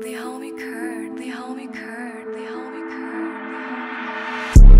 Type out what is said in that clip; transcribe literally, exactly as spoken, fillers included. The homie Curt, the homie Curt, the homie Curt, the homie Curt.